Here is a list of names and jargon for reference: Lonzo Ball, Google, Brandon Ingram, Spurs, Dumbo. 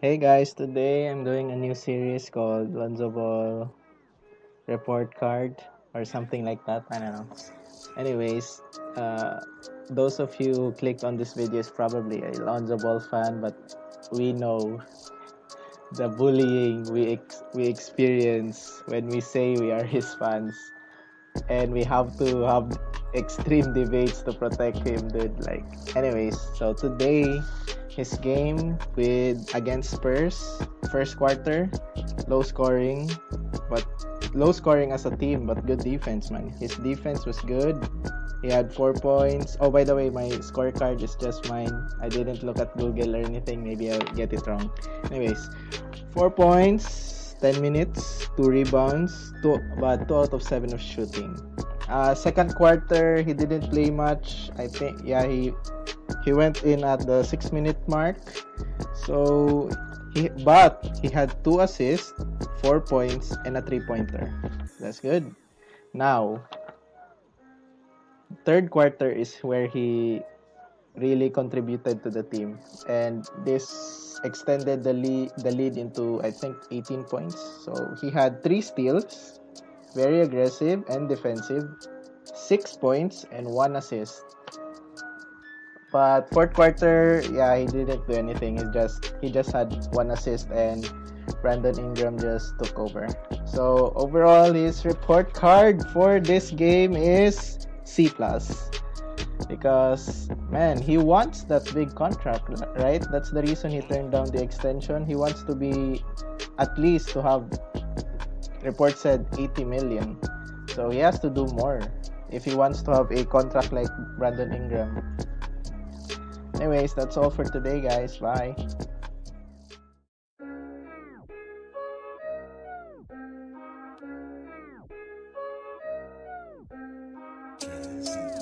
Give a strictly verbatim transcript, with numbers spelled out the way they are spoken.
Hey guys, today I'm doing a new series called Lonzo Ball Report Card or something like that. I don't know. Anyways, uh, those of you who clicked on this video is probably a Lonzo Ball fan, but we know the bullying we ex- we experience when we say we are his fans, and we have to have extreme debates to protect him, dude. Like, anyways, so today his game with against Spurs, first quarter, low scoring, but low scoring as a team, but good defense, man. His defense was good. He had four points. Oh, by the way, my scorecard is just mine. I didn't look at Google or anything. Maybe I'll get it wrong. Anyways, four points, ten minutes, two rebounds, two, but two out of seven of shooting. Uh, second quarter, he didn't play much. I think, yeah, he he went in at the six minute mark. So, he but he had two assists, four points, and a three pointer. That's good. Now, third quarter is where he really contributed to the team, and this extended the lead, the lead into I think eighteen points. So he had three steals, very aggressive and defensive, six points and one assist. But fourth quarter, yeah, he didn't do anything. He just he just had one assist and Brandon Ingram just took over. So overall, his report card for this game is C plus, because man, he wants that big contract, right? That's the reason he turned down the extension. He wants to be at least to have, report said, eighty million. So he has to do more if he wants to have a contract like Brandon Ingram. Anyways, that's all for today, guys. Bye. See you.